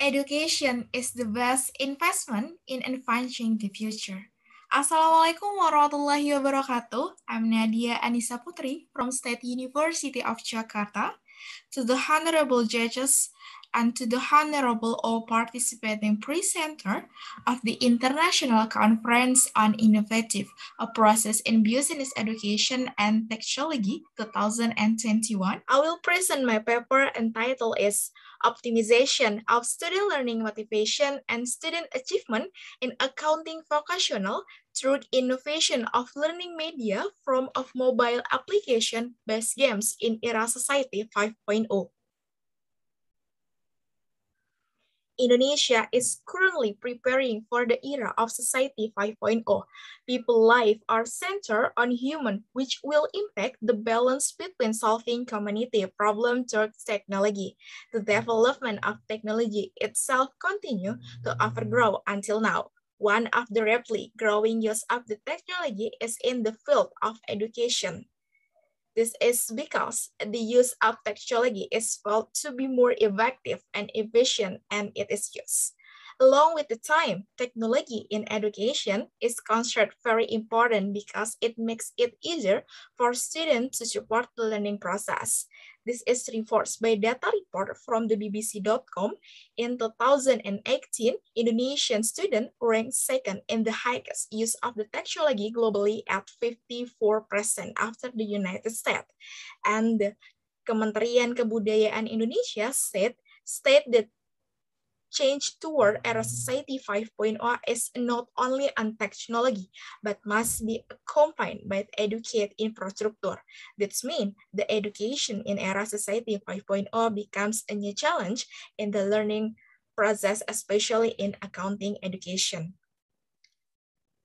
Education is the best investment in advancing the future. Assalamualaikum warahmatullahi wabarakatuh. I'm Nadia Annisa Putri from State University of Jakarta. To the honorable judges and to the honorable all participating presenter of the International Conference on Innovative, a Process in Business Education and Technology 2021. I will present my paper entitled is Optimization of Student Learning Motivation and Student Achievement in Accounting Vocational through Innovation of Learning Media from of Mobile Application-Based Games in Era Society 5.0. Indonesia is currently preparing for the era of Society 5.0. People's lives are centered on human, which will impact the balance between solving community problems through technology. The development of technology itself continues to overgrow until now. One of the rapidly growing use of the technology is in the field of education. This is because the use of technology is felt to be more effective and efficient and it is used. Along with the time, technology in education is considered very important because it makes it easier for students to support the learning process. This is reinforced by data report from the BBC.com. In 2018, Indonesian students ranked second in the highest use of the technology globally at 54% after the United States. And the Kementerian Kebudayaan Indonesia said that change toward era society 5.0 is not only on technology, but must be accompanied by educate infrastructure. That means the education in era society 5.0 becomes a new challenge in the learning process, especially in accounting education.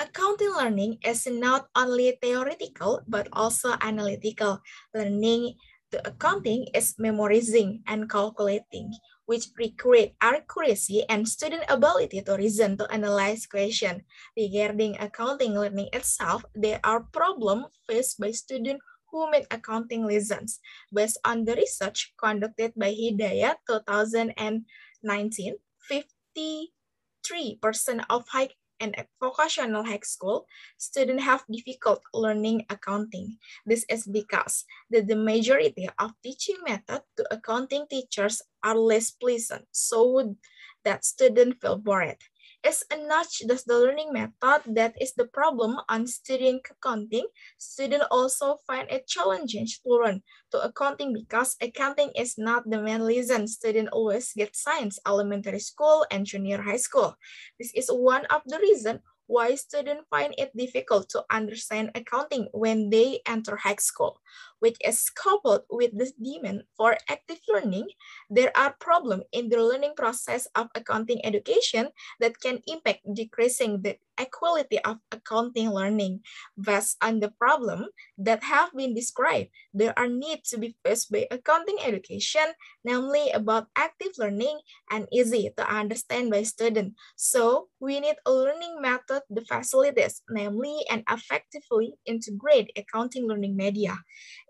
Accounting learning is not only theoretical, but also analytical. Learning to accounting is memorizing and calculating, which recreate accuracy and student ability to reason to analyze question. Regarding accounting learning itself, there are problems faced by students who make accounting lessons. Based on the research conducted by Hidayah 2019, 53% of high and vocational high school students have difficult learning accounting. This is because the majority of teaching methods to accounting teachers are less pleasant, so that students feel bored. It's not just the learning method that is the problem on studying accounting. Students also find it challenging to learn to accounting because accounting is not the main reason students always get science elementary school and junior high school. This is one of the reasons why students find it difficult to understand accounting when they enter high school, which is coupled with the demand for active learning. There are problems in the learning process of accounting education that can impact decreasing the equality of accounting learning. Based on the problem that have been described, there are needs to be faced by accounting education, namely about active learning and easy to understand by students. So we need a learning method the facilities, namely and effectively integrate accounting learning media,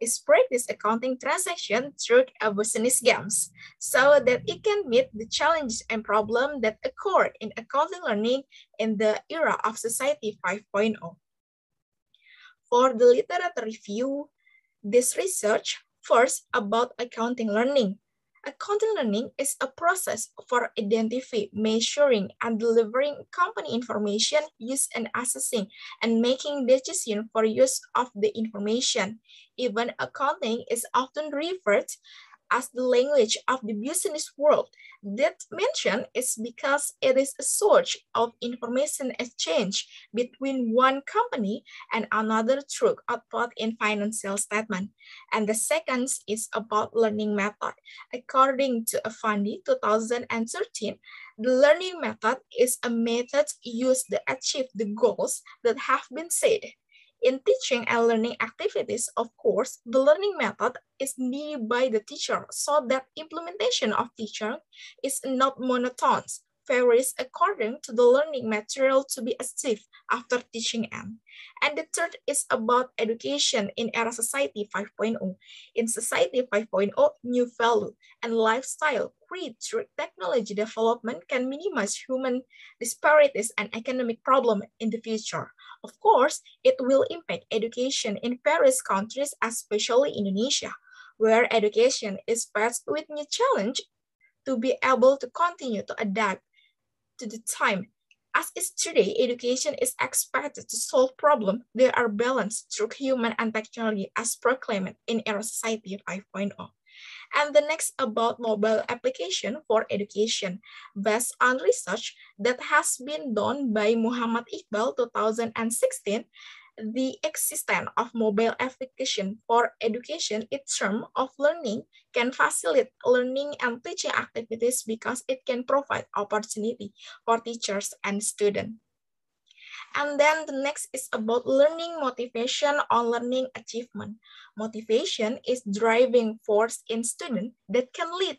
is practice accounting transaction through business games so that it can meet the challenges and problems that occur in accounting learning in the era of Society 5.0. For the literature review, this research first about accounting learning. Accounting learning is a process for identifying, measuring, and delivering company information used in assessing and making decisions for use of the information. Even accounting is often referred as the language of the business world. That mention is because it is a source of information exchange between one company and another through output in financial statement. And the second is about learning method. According to Afandi 2013, the learning method is a method used to achieve the goals that have been set. In teaching and learning activities, of course, the learning method is needed by the teacher so that implementation of teaching is not monotonous, varies according to the learning material to be achieved after teaching end. And the third is about education in era Society 5.0. In Society 5.0, new value and lifestyle created through technology development can minimize human disparities and economic problems in the future. Of course, it will impact education in various countries, especially Indonesia, where education is faced with new challenge to be able to continue to adapt to the time. As is today, education is expected to solve problems that are balanced through human and technology as proclaimed in era Society 5.0. And the next about mobile application for education, based on research that has been done by Muhammad Iqbal 2016, the existence of mobile application for education in terms of learning can facilitate learning and teaching activities because it can provide opportunity for teachers and students. And then the next is about learning motivation or learning achievement. Motivation is driving force in students that can lead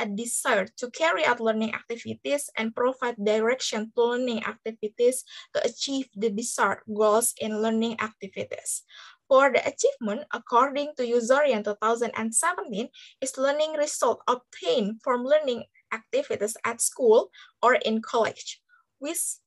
a desire to carry out learning activities and provide direction to learning activities to achieve the desired goals in learning activities. For the achievement, according to Uzorian 2017, is learning result obtained from learning activities at school or in college, which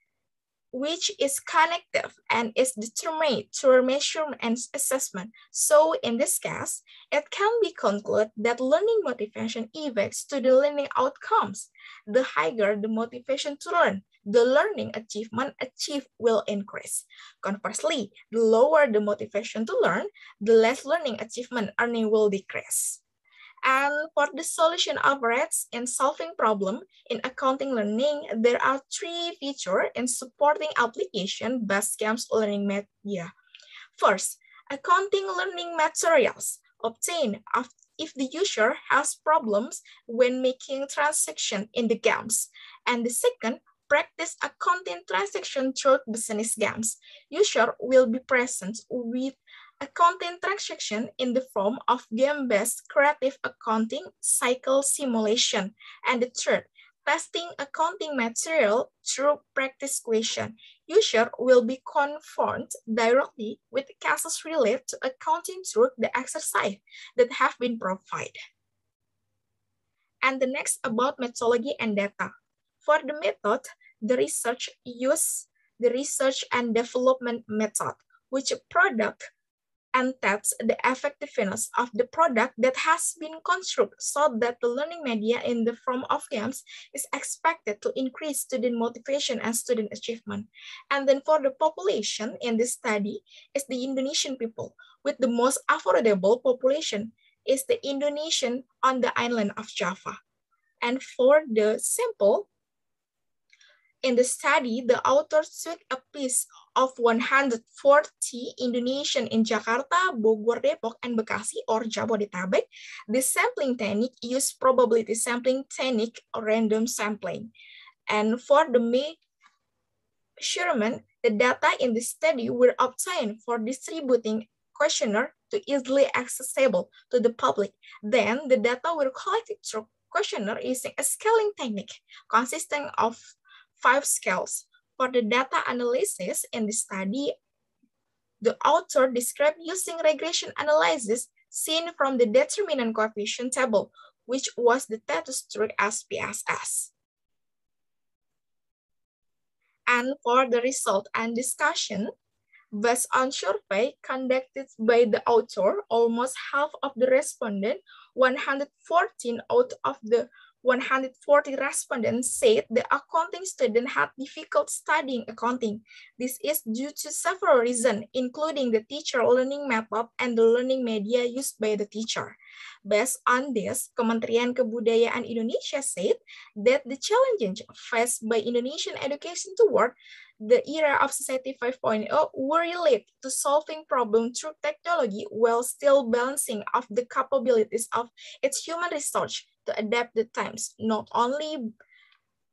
is connective and is determined through measurement and assessment. So in this case, it can be concluded that learning motivation equates to the learning outcomes. The higher the motivation to learn, the learning achievement achieved will increase. Conversely, the lower the motivation to learn, the less learning achievement earning will decrease. And for the solution average in solving problem in accounting learning, there are three features in supporting application based camps learning media. First, accounting learning materials obtained if the user has problems when making transactions in the games. And the second, practice accounting transaction through business games. User will be present with accounting transaction in the form of game-based creative accounting cycle simulation. And the third, testing accounting material through practice question. User will be confronted directly with cases related to accounting through the exercise that have been provided. And the next about methodology and data. For the method, the research use the research and development method, which a product and test the effectiveness of the product that has been constructed so that the learning media in the form of games is expected to increase student motivation and student achievement. And then for the population in this study is the Indonesian people, with the most affordable population is the Indonesian on the island of Java. And for the sample, in the study, the authors took a piece of 140 Indonesians in Jakarta, Bogor, Depok, and Bekasi, or Jabodetabek. The sampling technique used probability sampling technique or random sampling. And for the measurement, the data in the study were obtained for distributing questionnaire to easily accessible to the public. Then the data were collected through questionnaire using a scaling technique consisting of 5 scales. For the data analysis in the study, the author described using regression analysis seen from the determinant coefficient table, which was the test through SPSS. And for the result and discussion, based on survey conducted by the author, almost half of the respondents, 114 out of the 140 respondents said the accounting student had difficult studying accounting. This is due to several reasons, including the teacher learning method and the learning media used by the teacher. Based on this, Kementerian Kebudayaan Indonesia said that the challenges faced by Indonesian education toward the era of Society 5.0 were related to solving problems through technology while still balancing off the capabilities of its human resource to adapt the times. Not only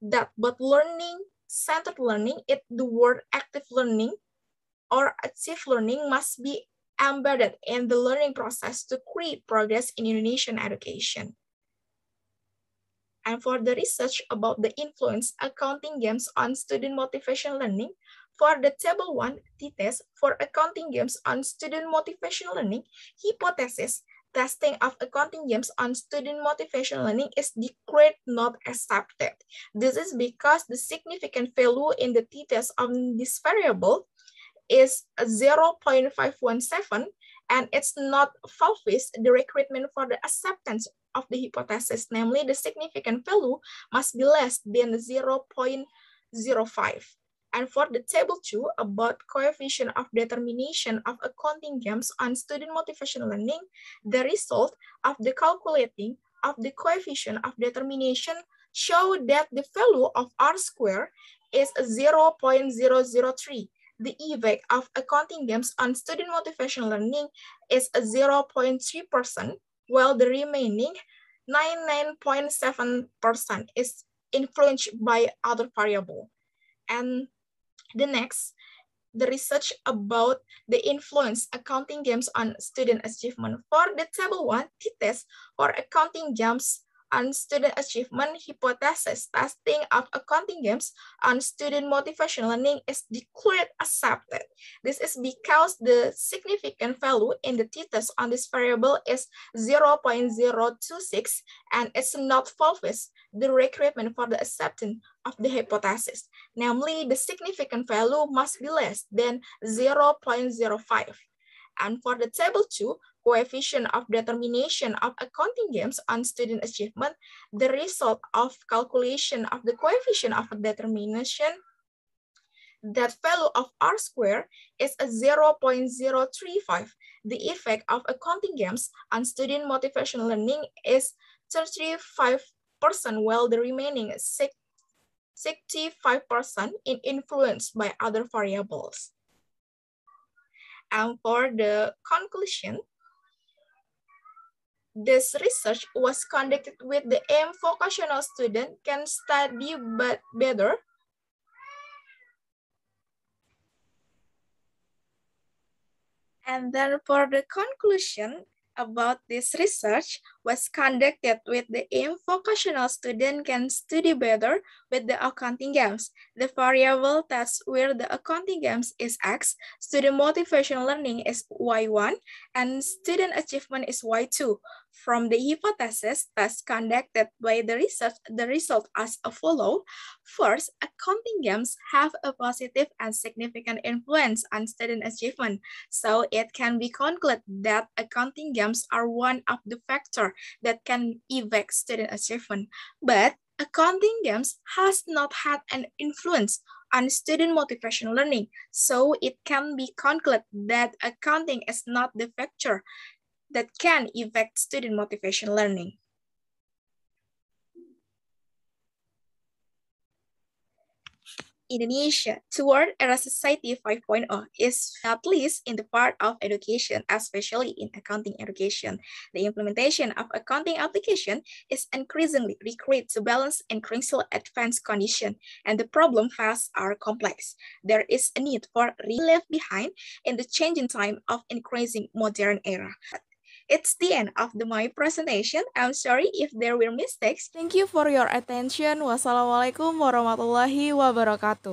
that, but learning-centered learning, the word active learning or active learning must be embedded in the learning process to create progress in Indonesian education. and for the research about the influence accounting games on student motivation learning, for the Table 1 t-test for accounting games on student motivation learning hypothesis, testing of accounting games on student motivation learning is declared not accepted. This is because the significant value in the t-test of this variable is 0.517, and it's not fulfills the requirement for the acceptance of the hypothesis, namely the significant value must be less than 0.05. And for the Table 2 about coefficient of determination of accounting games on student motivation learning, the result of the calculating of the coefficient of determination show that the value of R-square is 0.003. The EVAC of accounting games on student motivation learning is 0.3%, while the remaining 99.7% is influenced by other variable. And the next, the research about the influence accounting games on student achievement. For the Table 1 t-test for accounting games on student achievement hypothesis, testing of accounting games on student motivation learning is declared accepted. This is because the significant value in the t-test on this variable is 0.026, and it's not fulfills the requirement for the acceptance of the hypothesis, namely the significant value must be less than 0.05. And for the Table 2, coefficient of determination of accounting games on student achievement, the result of calculation of the coefficient of determination, that value of R-square is a 0.035. The effect of accounting games on student motivation learning is 35%, while the remaining 65% is influenced by other variables. And for the conclusion, this research was conducted with the aim vocational students can study but better. And then for the conclusion about this research was conducted with the aim vocational students can study better with the accounting games. The variable tests where the accounting games is X, student motivation learning is Y1, and student achievement is Y2. From the hypothesis test conducted by the research, the result as a follow. First, accounting games have a positive and significant influence on student achievement. So it can be concluded that accounting games are one of the factors that can affect student achievement. But accounting games has not had an influence on student motivation learning. So it can be concluded that accounting is not the factor that can affect student motivation learning. Indonesia toward a Society 5.0 is at least in the part of education, especially in accounting education. The implementation of accounting application is increasingly required to balance increasingly advanced condition, and the problem files are complex. There is a need for left behind in the changing time of increasing modern era. It's the end of my presentation. I'm sorry if there were mistakes. Thank you for your attention. Wassalamualaikum warahmatullahi wabarakatuh.